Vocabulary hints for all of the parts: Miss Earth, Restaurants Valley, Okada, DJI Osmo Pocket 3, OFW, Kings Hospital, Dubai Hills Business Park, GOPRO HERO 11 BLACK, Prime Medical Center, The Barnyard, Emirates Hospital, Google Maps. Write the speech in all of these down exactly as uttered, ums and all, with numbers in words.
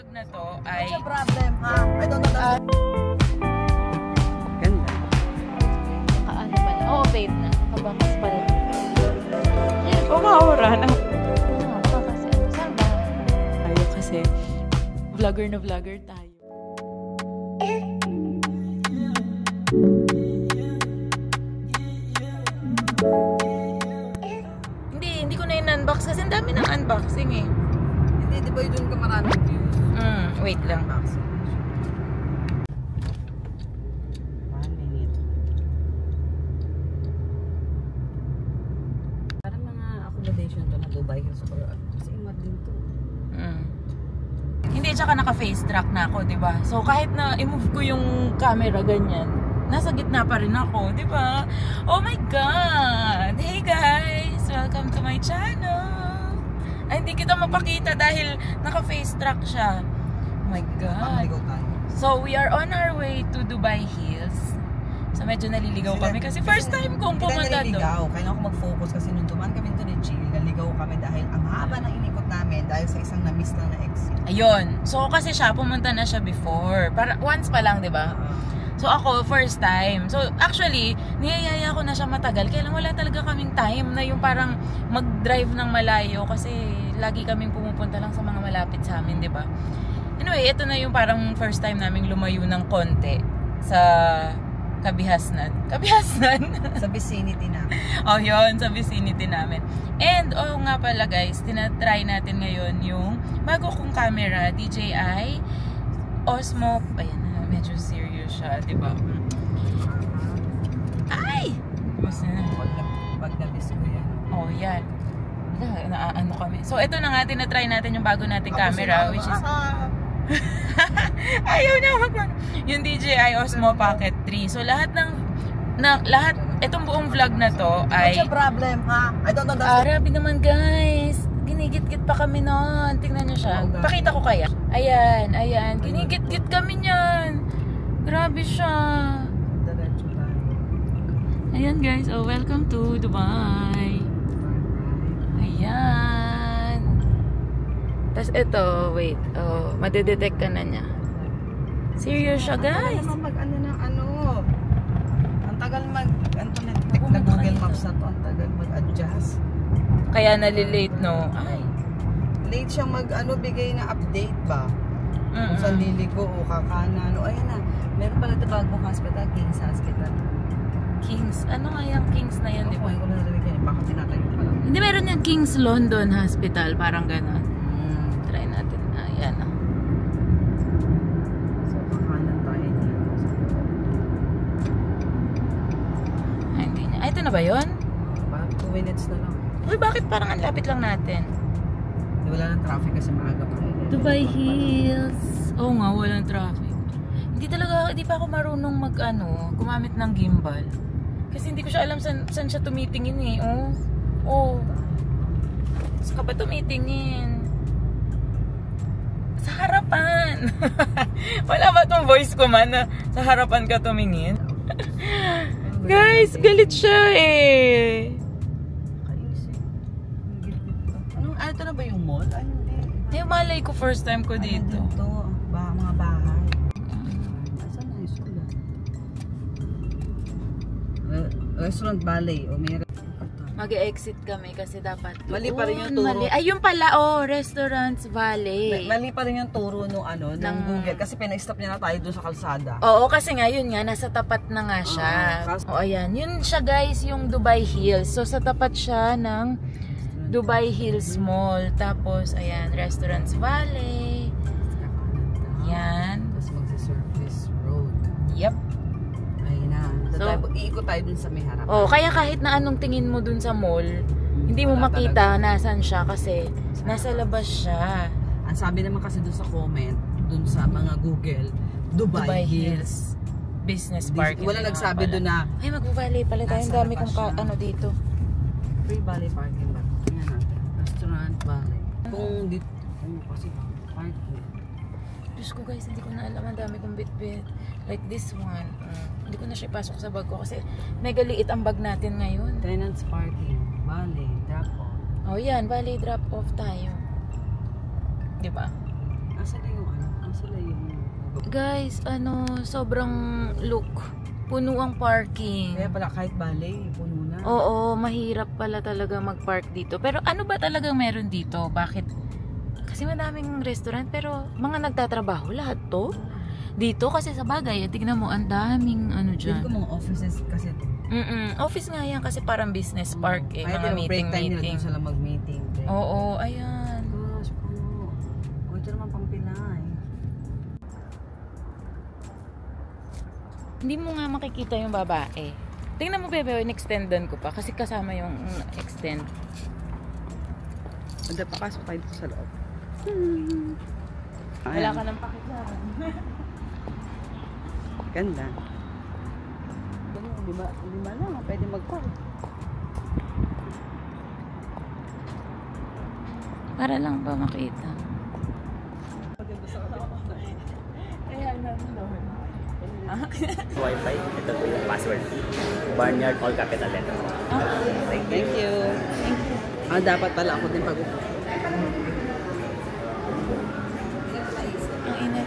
vlog na to ay... What's the problem, ha? I don't know that. Ganda. Nakaano pala. Oo, babe na. Nakabangas pala. Umaura na. Ako kasi. Saan ba? Tayo kasi vlogger na vlogger tayo. Hindi, hindi ko na in-unbox kasi ang dami ng unboxing eh. Hindi, di ba yun ka maraming views? Mm, wait lang. One minute. Parang mga accommodation to na Dubai Hills or kasi imat din to. Mm. Hindi, tsaka naka-face track na ako, di ba? So kahit na i-move ko yung camera ganyan, nasa gitna pa rin ako, di ba? Oh my God! Hey guys! Welcome to my channel! Ay, hindi kita mapakita dahil naka-face track siya. Oh my God! So, we are on our way to Dubai Hills. So, medyo naliligaw kami kasi first time kong pumunta doon. Hindi naliligaw. Kailangan ko mag-focus kasi nung dumaan kami doon ni Jill, naligaw kami dahil ang haba ng inikot namin dahil sa isang na-miss lang na exit. Ayun. So, kasi siya, pumunta na siya before. Para, once pa lang, di ba? So ako, first time. So actually, niyayaya ko na siya matagal. Kaya lang wala talaga kaming time na yung parang mag-drive ng malayo. Kasi lagi kaming pumupunta lang sa mga malapit sa amin, di ba? Anyway, ito na yung parang first time naming lumayo ng konti sa Kabihasnan. Kabihasnan? Sa vicinity namin. Oh, yun. Sa vicinity namin. And, oh nga pala guys, tinatry natin ngayon yung bago kong camera, D J I Osmo. Ayan na, medyo serious siya, di ba? Ay! Mas na. Pag nabis ko yan. Oh, yan. Naaano kami. So, ito na nga, tinatry natin yung bago nating camera, which is... Ayaw na mag- yung D J I Osmo Pocket three. So, lahat ng... Na, lahat... Itong buong vlog na to ay... What's the problem, ha? I don't know that... Grabe naman, guys! Ginigit-git pa kami nun. Tingnan nyo siya. Pakita ko kaya. Ayan, ayan. Ginigit-git kami nyan. Grabe siya. Ayan guys, oh welcome to Dubai. Ayan. Tapos ito, wait. Oh, madedetect ka na niya. Serious siya guys. Ano mag-ano ng ano? Ang tagal mag-detect na Google Maps na to. Ang tagal mag-adjust. Kaya nalilate no? Ay. Late siyang mag-ano bigay na update ba? Kung saan liligo o kakanan o ayan na, meron pala ito bagong hospital, Kings Hospital. Kings? Ano nga yung Kings na yan? Oo, ko narinig yan, baka tinatayo pala. Hindi, meron yung Kings London Hospital, parang gano'n. Try natin, ayan na. So, kakanan tayo dito. Ay, hindi niya. Ay, ito na ba yun? Parang two minutes na lang. Uy, bakit parang ang lapit lang natin? Wala ng traffic kasi maaga pa. Dubai Hills. Oo nga, walang traffic. Hindi talaga, hindi pa ako marunong mag, ano, gumamit ng gimbal. Kasi hindi ko siya alam saan, saan siya tumitingin eh. Oh, oh. Saan ka ba tumitingin? Sa harapan. Wala ba tong voice ko man na sa harapan ka tumingin? Guys, galit siya eh. Ano ito na ba yung mall? Ay, hindi. Hindi, malay ko. First time ko dito. Ano dito? Ba, mga bahay. Saan na yung school? Restaurants Valley. Mag-exit kami kasi dapat. Mali pa rin yung turo. Ayun pala, oh. Restaurants Valley. Mali pa rin yung turo nung ano, ng Google. Kasi pina-stop niya na tayo doon sa kalsada. Oo, kasi nga yun nga. Nasa tapat na nga siya. O, ayan. Yun siya guys, yung Dubai Hills. So, sa tapat siya ng... Dubai Hills Mall, tapos ayan, Restaurants Valley. Ayan. Tapos magsa-surface road. Yep. Ayun na. Iikot tayo dun sa may harap. Oh, kaya kahit na anong tingin mo dun sa mall, hindi mo makita nasaan siya kasi nasa labas siya. Ang sabi naman kasi dun sa comment, dun sa mga Google, Dubai Hills Business Park. Wala nagsabi dun na, ay mag-valley pala tayo. Ang dami kong ano dito. Free valley parking ba? Restaurant Valley. Kung dito, oh, kasi parking. Diyos ko guys, hindi ko na alam. Ang dami kong bit-bit. Like this one. Uh, hindi ko na siya ipasok sa bag ko kasi mega liit ang bag natin ngayon. Tenants parking. Valley drop-off. Oh yan, Valley drop-off tayo. Diba? Asa na yung lang sila yung... Guys, ano, sobrang look. Puno ang parking. Kaya pala kahit balay, puno na. Oo, mahirap pala talaga mag-park dito. Pero ano ba talaga meron dito? Bakit? Kasi madaming restaurant, pero mga nagtatrabaho lahat to. Dito kasi sa bagay, tignan mo, ang daming ano dyan. Dito mga offices kasi to. Mm-mm. Office nga yan kasi parang business park eh. Kaya mga meeting-meeting. Kaya sila mag-meeting. Oo, ayan. Gosh, puno. O, ito naman pang Pinay. Hindi mo nga makikita yung babae. Tingnan mo, bebe, in-extendan ko pa. Kasi kasama yung extend. Wala pa kaso tayo dito sa loob. Hmm. Wala ka nang pakikita. Ganda. Lima, lima lang, pwede mag-park. Para lang ba makita? Wi-Fi, ito po yung password. Barnyard, all capital letter. Okay. Thank you. Thank you. Ah, dapat pala ako din pag-upo. Ang init.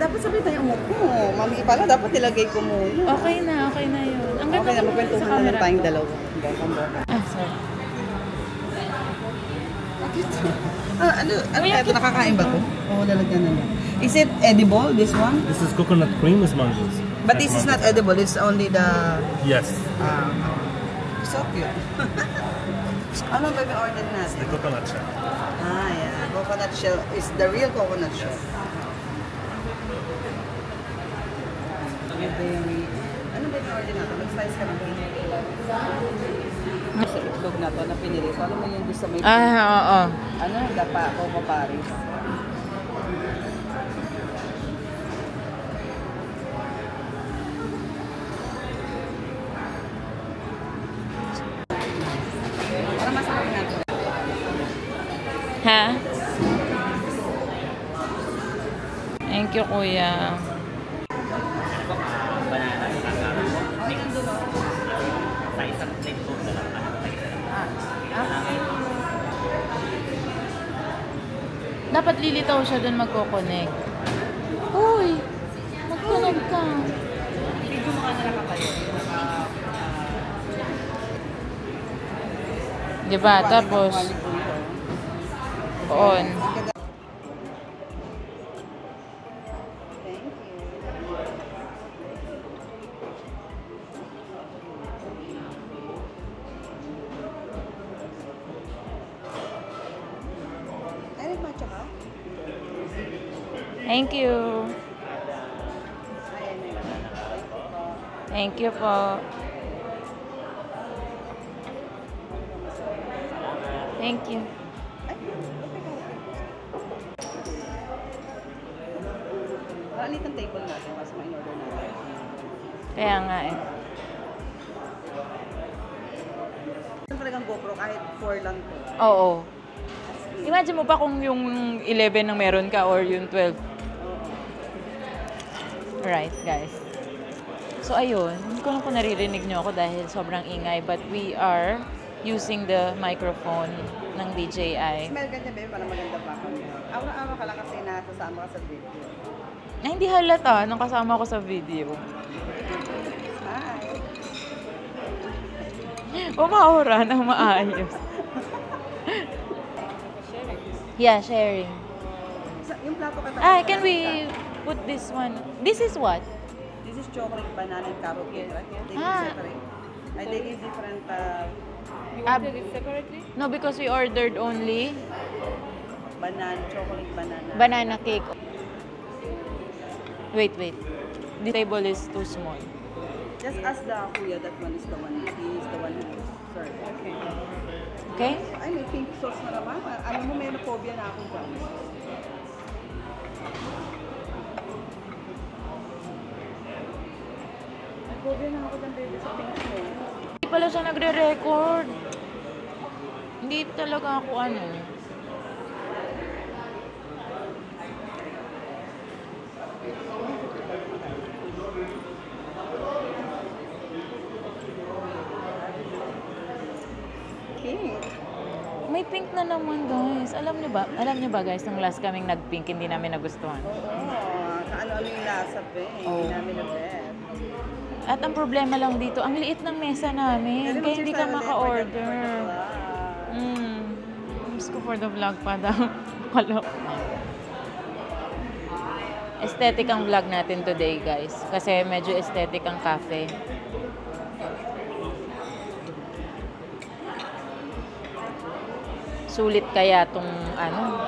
Dapat sabihin tayo umupo. Mami, pala dapat nilagay ko muna. Okay na, okay na yun. Ang ganda okay na, magkwentuhan na lang tayong dalawa. Ah, sorry. Ah, ano, ano kaya ito? Nakakain ba ito? Oo, lalagyan na lang. Is it edible, this one? This is coconut cream with mangoes. But this is not edible, it's only the... Yes. Ah, so cute. Ano ba order natin? The coconut shell. Ah, yeah. Coconut shell is the real coconut shell. Ano ba yung order natin? Mag-slice ka ng pinili. Sa itlog na ito na pinili. So, alam mo yung gusto may pinili. Ah, oo. Ano? Dapa ako ko paris. Para masarap natin. Ha? Thank you, kuya. Dapat lilitaw siya doon magko-connect. Uy! Mag-connect ka. Video mo ka na nakapalito. Diba? Tapos, on. Thank you. Thank you po. Thank you. Maliit ang table natin, mas ma-in-order natin. Kaya nga eh. Talagang GoPro kahit four lang po. Oo. Imagine mo pa kung yung eleven na meron ka or yung twelve. Alright, guys. So, ayun. Hindi ko lang kung naririnig nyo ako dahil sobrang ingay. But we are using the microphone ng D J I. Smell ganyan, baby. Parang maganda pa ako. Aura-aura ka lang kasi nakasama ka sa video. Ay, hindi halata nung kasama ko sa video. Hi! Umaura na maayos. Yeah, sharing. Yung plato ka tayo. Ah, can we... Put this one. This is what? This is chocolate, banana, and carrot cake, right? They give ah. separate. I they give different. Uh, you ordered it separately? No, because we ordered only banana, chocolate, banana. Banana cake. Wait, wait. The table is too small. Just ask the kuya. That one is the one. He is the one who is. Sorry. Okay. Okay. Ay, may pink sauce na naman. Alam mo, may phobia na ako dyan. Pwede na ako ng baby sa pink mo. Hindi pala siya nagre-record. Hindi talaga ako ano. Pink. May pink cute na naman, guys. Alam niyo ba? Alam niyo ba, guys, nung last kaming nag-pink, hindi namin nagustuhan. Oo. Ano-ano yung lasa, pe. Hindi namin na-bet. At ang problema lang dito, ang liit ng mesa namin. Kaya hindi ka maka-order. Hmm. Miss ko for the vlog pa daw. Kalap. Aesthetic ang vlog natin today, guys. Kasi medyo aesthetic ang cafe. Sulit kaya tong ano?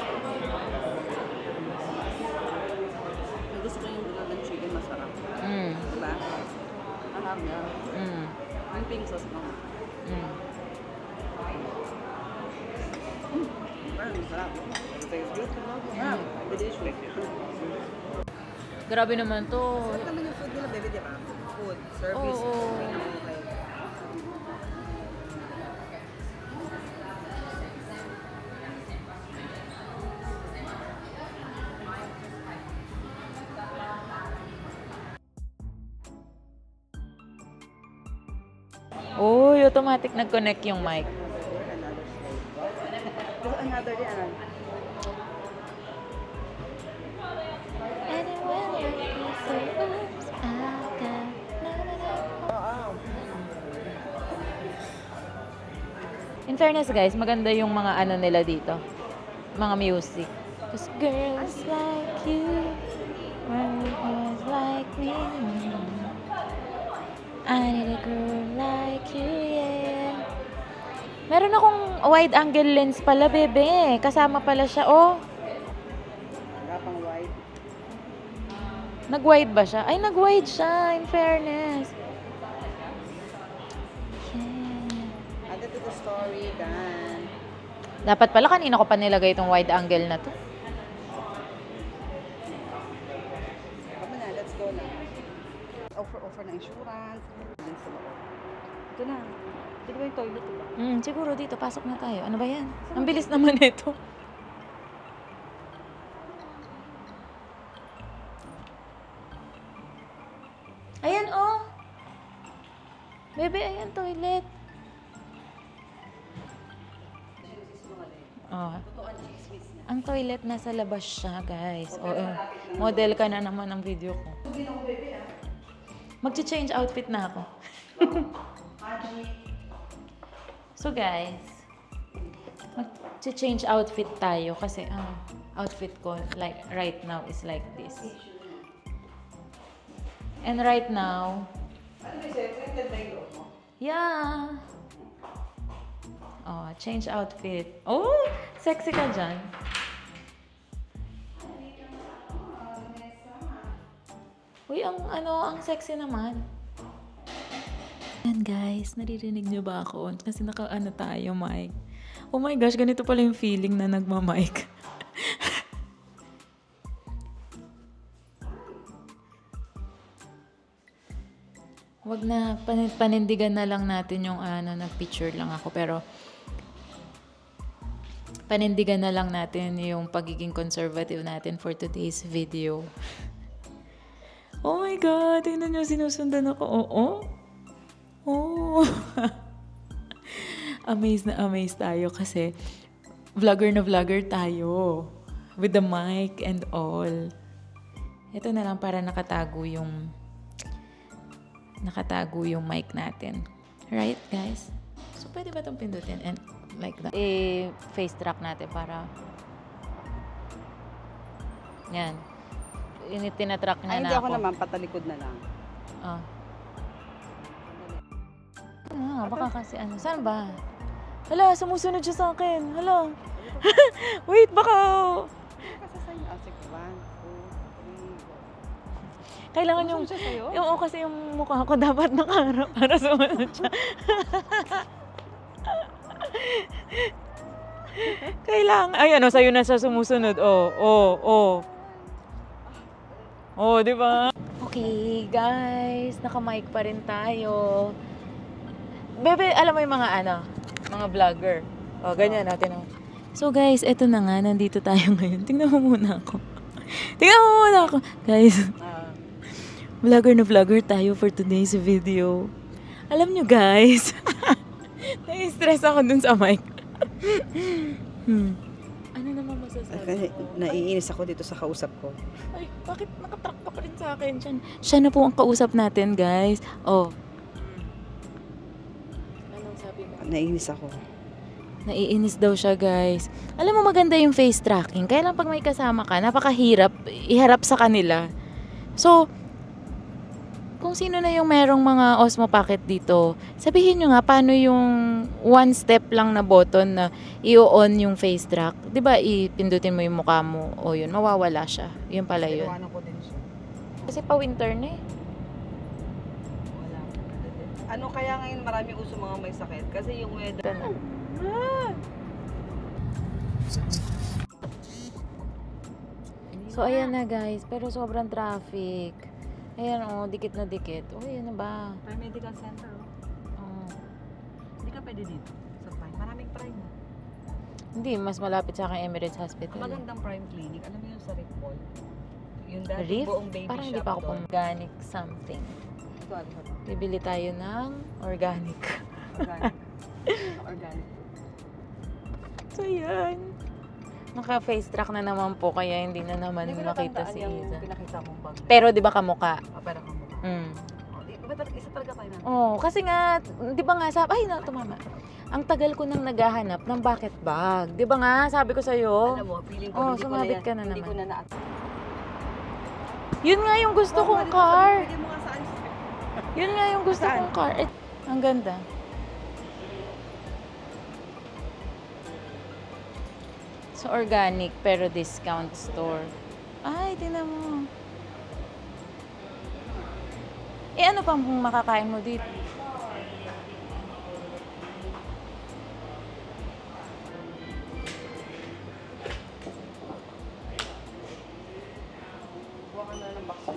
Gusto ko yung vlog ng chicken, masarap. Mm. Diba? Alam niya. Mm. Ang pink sauce mo. Mm. Parang masarap. It's good. Wow. Delicious. Grabe naman to. Saan naman yung food nila, baby, di ba? Food, service. Oo. Oh, automatic nag-connect yung mic. Another day, another day. In fairness, guys, maganda yung mga ano nila dito. Mga music. Cause girls like you, girls like me. I need a girl like you, yeah. Meron akong wide angle lens pala, bebe. Kasama pala siya, oh. Wala pang wide. Nag-wide ba siya? Ay, nag-wide siya, in fairness. To the story, Dan. Dapat pala kanina ko pa nilagay itong wide angle na to. Come na, let's go na. Offer-offer na insurance. Ito na. Ito ba yung toilet? Hmm, siguro dito. Pasok na tayo. Ano ba yan? Ang bilis naman ito. Ayan, oh! Bebe, ayan, toilet. Oh. Ang toilet nasa labas siya, guys. Oo. Model ka na naman ng video ko. Magche-change outfit na ako. So, guys, magche-change outfit tayo kasi ang uh, outfit ko like right now is like this. And right now, yeah. Oh, change outfit. Oh, sexy ka dyan. Uy, ang ano, ang sexy naman. Ayan, guys, naririnig nyo ba ako? Kasi naka-ano tayo, mic. Oh my gosh, ganito pala yung feeling na nagma-mic. Wag na, panindigan na lang natin yung ano, nag-picture lang ako, pero panindigan na lang natin yung pagiging conservative natin for today's video. Oh my God! Tingnan nyo, sinusundan ako. Oo? Oo! Oh. Amazed na amazed tayo kasi vlogger na vlogger tayo. With the mic and all. Ito na lang para nakatago yung nakatago yung mic natin. Right, guys? So, pwede ba itong pindutin? And like that. I-face track natin para yan. Tinatrack na na ako. Ay, hindi ako naman. Patalikod na lang. Oh. Ano nga, baka kasi ano. Saan ba? Hala, sumusunod siya sa akin. Hala. Wait, baka. Kailangan yung yung oo, kasi yung mukha ko dapat nakaharap para sumunod siya. Kailangan, ayan, o, sa'yo na siya sumusunod. Oo, oo, oo. Oo, di ba? Okay, guys, naka-mic pa rin tayo. Bebe, alam mo yung mga ano, mga vlogger. O, ganyan natin. Oh. So, guys, eto na nga, nandito tayo ngayon. Tingnan mo muna ako. Tingnan mo muna ako. Guys, uh, vlogger na vlogger tayo for today's video. Alam nyo, guys, na-stress ako dun sa mic. Hmm. Ano naman masasabi Kasi, ko? Naiinis ako dito sa kausap ko. Ay, bakit nakatrack pa rin sa akin? Siya, siya na po ang kausap natin, guys. Oh. Anong sabi mo? Naiinis ako. Naiinis daw siya, guys. Alam mo, maganda yung face tracking. Kaya lang pag may kasama ka, napakahirap iharap sa kanila. So, kung sino na yung merong mga Osmo Pocket dito, sabihin nyo nga paano yung one step lang na button na i-on yung face track. Diba, ipindutin mo yung mukha mo o yun, mawawala siya. Yun pala yun. Kasi pa-winter na eh. Ano kaya ngayon marami uso mga may sakit? Kasi yung weather na. So, ayan na guys. Pero sobrang traffic. Ayan o, oh, dikit na dikit. O, oh, ayan na ba? Prime Medical Center o. Oh. Hindi ka pwede dito sa Prime. Maraming Prime na. Hindi, mas malapit sa akin Emirates Hospital. Ang magandang Prime Clinic, alam mo yung sa Rift Mall? Yung dati Rift? Buong baby Parang shop doon. Parang hindi pa ako doon. Organic something. Ito, ano ba? Bibili tayo ng organic. Organic. Organic. So, ayan. Naka-face track na naman po, kaya hindi na naman hindi nakita si Iza. Pero di ba kamukha? Oh, pero kamukha. Mm. Oh, di ba isa talaga tayo natin? Oo, oh, kasi nga, di ba nga sabi, ay na, tumama. Ang tagal ko nang naghahanap ng bucket bag. Di ba nga, sabi ko sa'yo? Alam mo, feeling ko, oh, hindi, ko na yan, ka na hindi ko na naat. Yun nga yung gusto oh, kong car. Sabi, mo saan. Yun nga yung gusto saan? kong car. Eh, ang ganda. So, organic pero discount store. Ay, tingnan mo. Eh, ano pang makakain mo dito? Buwa ka na ng bakso.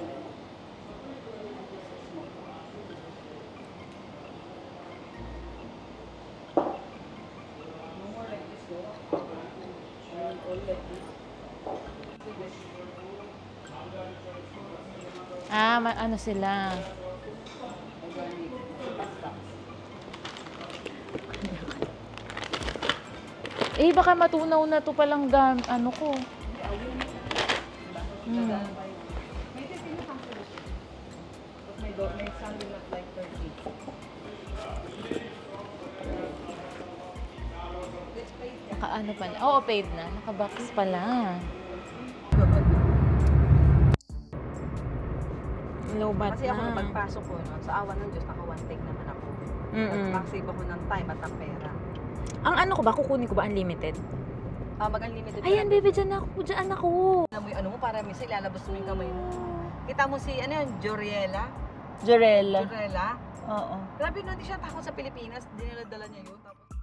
Ah, ano sila? Eh, baka matunaw na to palang gam, ano ko. Hmm. Naka-ano pa na? Oo, paid na. Naka-box pala. Low-bat Kasi na. ako nung pagpasok ko, no, sa awan ng Diyos, naka-one-take naman ako. Mm -mm. Mag-save ako ng time at ng pera. Ang ano ko ba? Kukunin ko ba unlimited? Ah, mag-unlimited. Ayan, baby, dyan ako. Dyan ako. Alam mo yung ano mo, para minsan ilalabas mo yung kamay mo. Kita mo si, ano yun, Joriela? Jorela. Jorela? Oo. Grabe, no, di siya takot sa Pilipinas. Dinaladala niya yun. Tapos...